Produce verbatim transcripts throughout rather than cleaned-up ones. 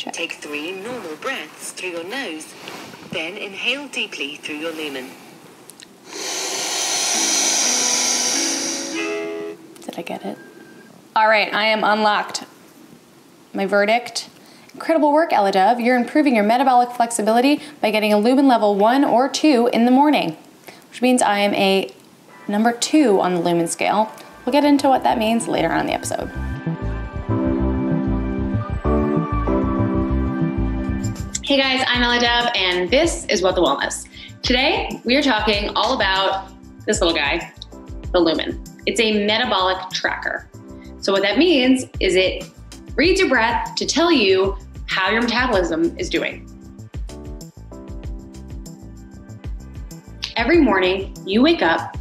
Check. Take three normal breaths through your nose, then inhale deeply through your lumen. Did I get it? All right, I am unlocked. My verdict. Incredible work, Ella Dove. You're improving your metabolic flexibility by getting a lumen level one or two in the morning, which means I am a number two on the lumen scale. We'll get into what that means later on in the episode. Hey guys, I'm Ella Dove, and this is What the Wellness. Today, we are talking all about this little guy, the lumen. It's a metabolic tracker. So what that means is it reads your breath to tell you how your metabolism is doing. Every morning, you wake up,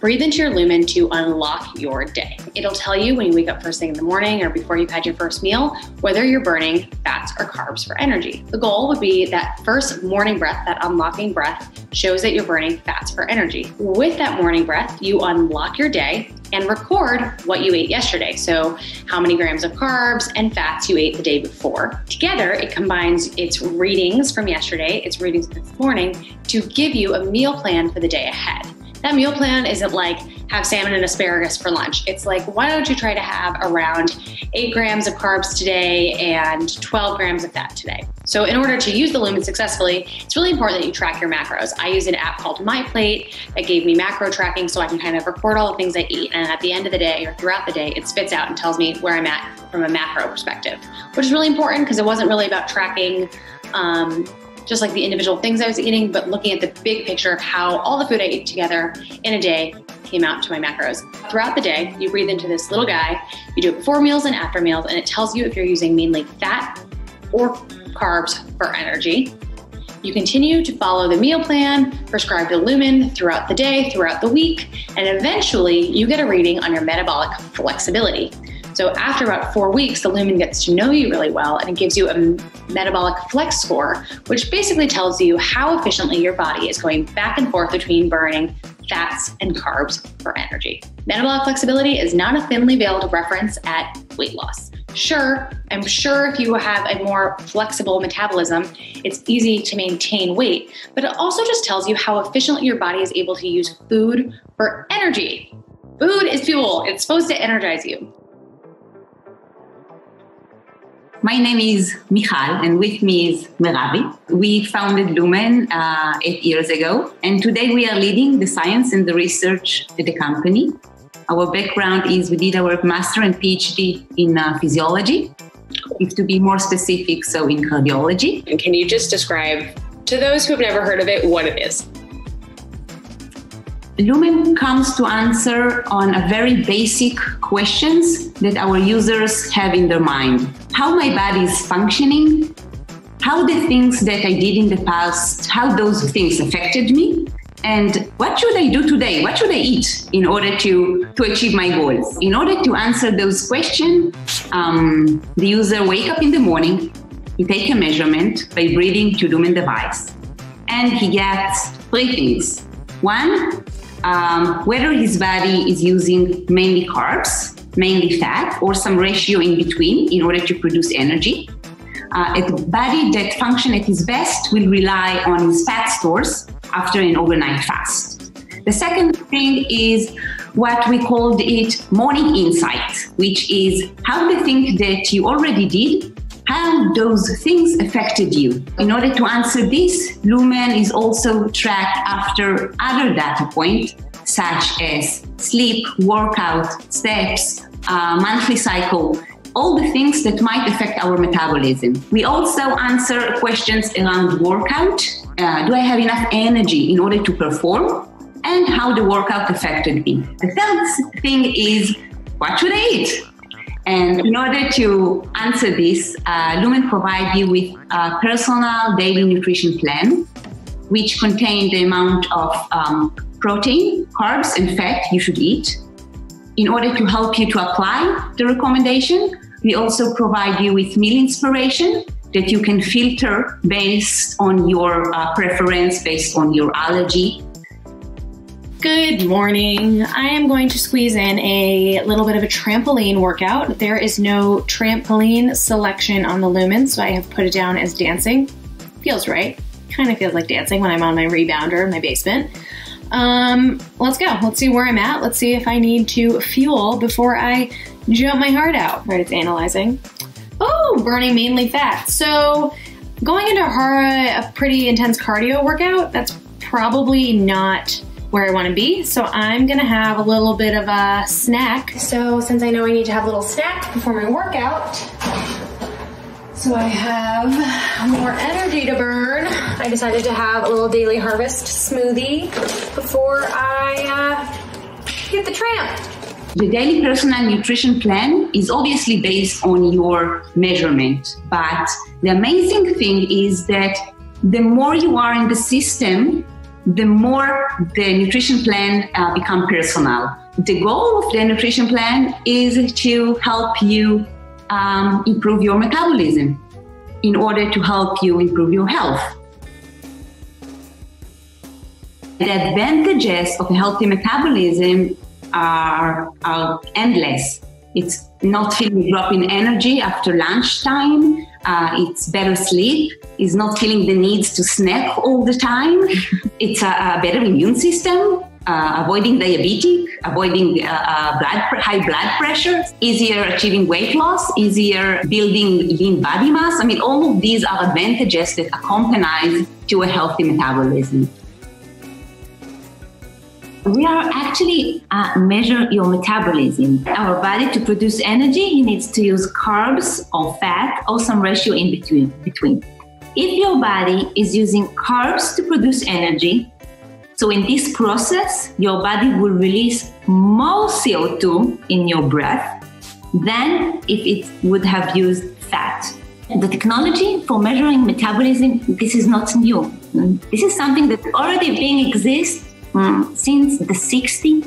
breathe into your lumen to unlock your day. It'll tell you when you wake up first thing in the morning or before you've had your first meal, whether you're burning fats or carbs for energy. The goal would be that first morning breath, that unlocking breath, shows that you're burning fats for energy. With that morning breath, you unlock your day and record what you ate yesterday. So how many grams of carbs and fats you ate the day before. Together, it combines its readings from yesterday, its readings this morning, to give you a meal plan for the day ahead. That meal plan isn't like have salmon and asparagus for lunch. It's like, why don't you try to have around eight grams of carbs today and twelve grams of fat today. So in order to use the lumen successfully, it's really important that you track your macros. I use an app called MyPlate that gave me macro tracking so I can kind of record all the things I eat. And at the end of the day or throughout the day, it spits out and tells me where I'm at from a macro perspective, which is really important because it wasn't really about tracking, um, just like the individual things I was eating, but looking at the big picture of how all the food I ate together in a day came out to my macros. Throughout the day, you breathe into this little guy, you do it before meals and after meals, and it tells you if you're using mainly fat or carbs for energy. You continue to follow the meal plan, prescribe the lumen throughout the day, throughout the week, and eventually you get a reading on your metabolic flexibility. So after about four weeks, the lumen gets to know you really well and it gives you a metabolic flex score, which basically tells you how efficiently your body is going back and forth between burning fats and carbs for energy. Metabolic flexibility is not a thinly veiled reference at weight loss. Sure, I'm sure if you have a more flexible metabolism, it's easy to maintain weight, but it also just tells you how efficiently your body is able to use food for energy. Food is fuel. It's supposed to energize you. My name is Michal, and with me is Meravi. We founded Lumen uh, eight years ago, and today we are leading the science and the research at the company. Our background is we did our master and PhD in uh, physiology, if to be more specific, so in cardiology. And can you just describe to those who have never heard of it what it is? Lumen comes to answer on a very basic questions that our users have in their mind. How my body is functioning, how the things that I did in the past, how those things affected me, and what should I do today? What should I eat in order to, to achieve my goals? In order to answer those questions, um, the user wakes up in the morning, he takes a measurement by breathing to Lumen device, and he gets three things. One, Um, whether his body is using mainly carbs, mainly fat, or some ratio in between in order to produce energy. Uh, a body that functions at his best will rely on his fat stores after an overnight fast. The second thing is what we called it morning insight, which is how the things that you already did, how those things affected you. In order to answer this, Lumen is also tracked after other data points, such as sleep, workout, steps, uh, monthly cycle, all the things that might affect our metabolism. We also answer questions around workout. Uh, do I have enough energy in order to perform? And how the workout affected me. The third thing is, what should I eat? And in order to answer this, uh, Lumen provides you with a personal daily nutrition plan, which contains the amount of um, protein, carbs, and fat you should eat. In order to help you to apply the recommendation, we also provide you with meal inspiration that you can filter based on your uh, preference, based on your allergy. Good morning. I am going to squeeze in a little bit of a trampoline workout. There is no trampoline selection on the Lumen, so I have put it down as dancing. Feels right. Kind of feels like dancing when I'm on my rebounder in my basement. Um, let's go. Let's see where I'm at. Let's see if I need to fuel before I jump my heart out. Right, it's analyzing. Oh, burning mainly fat. So going into a pretty intense cardio workout, that's probably not where I want to be, so I'm gonna have a little bit of a snack. So since I know I need to have a little snack before my workout, so I have more energy to burn, I decided to have a little Daily Harvest smoothie before I uh, hit the tramp. The daily personal nutrition plan is obviously based on your measurement, but the amazing thing is that the more you are in the system, the more the nutrition plan uh, become personal. The goal of the nutrition plan is to help you um, improve your metabolism in order to help you improve your health. The advantages of a healthy metabolism are, are endless. It's not feeling a drop in energy after lunchtime, uh, it's better sleep, it's not feeling the needs to snack all the time, it's a, a better immune system, uh, avoiding diabetic, avoiding uh, uh, blood, high blood pressure, easier achieving weight loss, easier building lean body mass. I mean, all of these are advantages that accompany to a healthy metabolism. We are actually uh, measure your metabolism. Our body, to produce energy, he needs to use carbs or fat or some ratio in between. between. If your body is using carbs to produce energy, so in this process, your body will release more C O two in your breath than if it would have used fat. The technology for measuring metabolism, this is not new. This is something that already being exists since the sixties,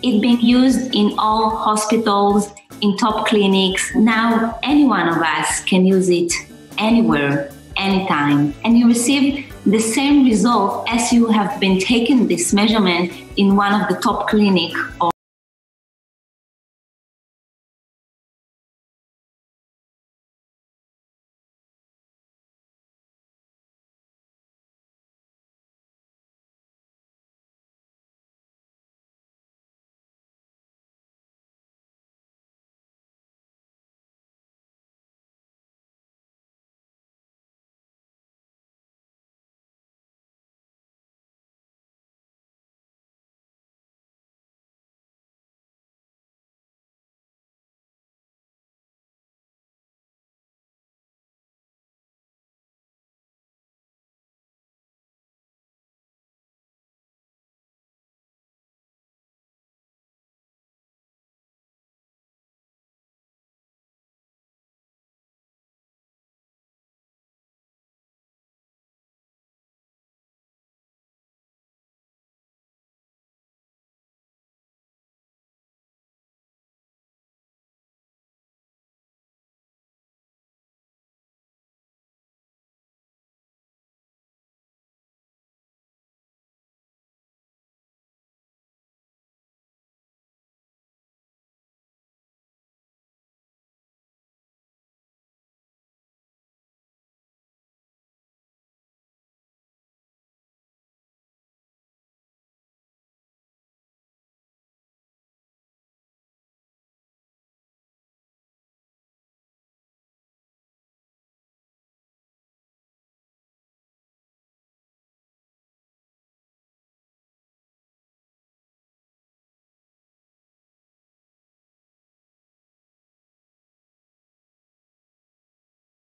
it's being used in all hospitals, in top clinics. Now, any one of us can use it anywhere, anytime. And you receive the same result as you have been taking this measurement in one of the top clinics.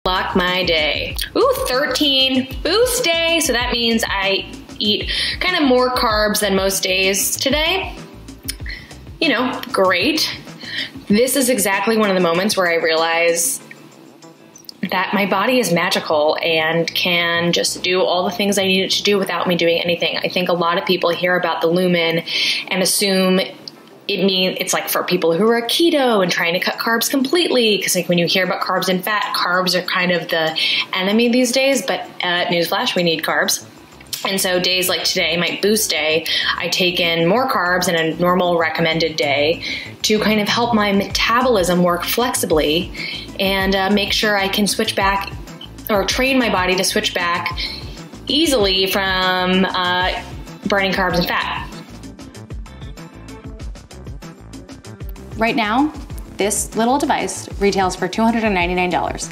Block my day. Ooh, thirteen boost day. So that means I eat kind of more carbs than most days today. You know, great. This is exactly one of the moments where I realize that my body is magical and can just do all the things I need it to do without me doing anything. I think a lot of people hear about the Lumen and assume It mean it's like for people who are keto and trying to cut carbs completely, because like when you hear about carbs and fat, carbs are kind of the enemy these days, but uh, newsflash, we need carbs. And so days like today, my boost day, I take in more carbs than a normal recommended day to kind of help my metabolism work flexibly and uh, make sure I can switch back or train my body to switch back easily from uh, burning carbs and fat. Right now, this little device retails for two hundred ninety-nine dollars.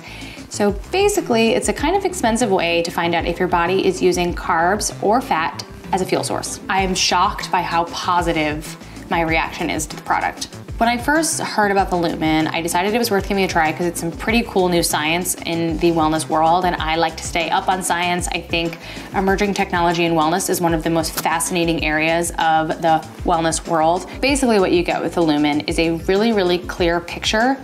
So basically, it's a kind of expensive way to find out if your body is using carbs or fat as a fuel source. I am shocked by how positive my reaction is to the product. When I first heard about the Lumen, I decided it was worth giving it a try because it's some pretty cool new science in the wellness world, and I like to stay up on science. I think emerging technology and wellness is one of the most fascinating areas of the wellness world. Basically, what you get with the Lumen is a really, really clear picture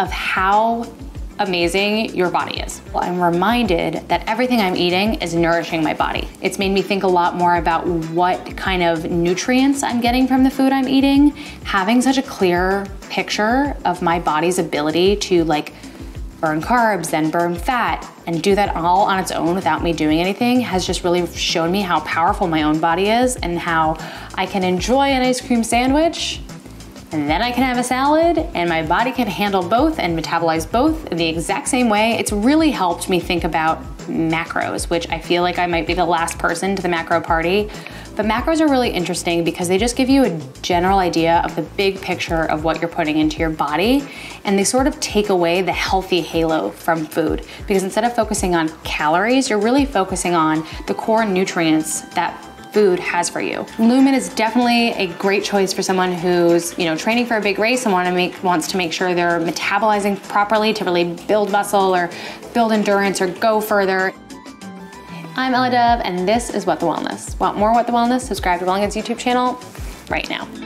of how amazing your body is. Well, I'm reminded that everything I'm eating is nourishing my body. It's made me think a lot more about what kind of nutrients I'm getting from the food I'm eating. Having such a clear picture of my body's ability to like burn carbs, then burn fat, and do that all on its own without me doing anything has just really shown me how powerful my own body is and how I can enjoy an ice cream sandwich and then I can have a salad, and my body can handle both and metabolize both the exact same way. It's really helped me think about macros, which I feel like I might be the last person to the macro party. But macros are really interesting because they just give you a general idea of the big picture of what you're putting into your body, and they sort of take away the healthy halo from food. Because instead of focusing on calories, you're really focusing on the core nutrients that food has for you. Lumen is definitely a great choice for someone who's, you know, training for a big race and want to make, wants to make sure they're metabolizing properly to really build muscle or build endurance or go further. I'm Ella Dove, and this is What the Wellness. Want more What the Wellness? Subscribe to Wellness' YouTube channel right now.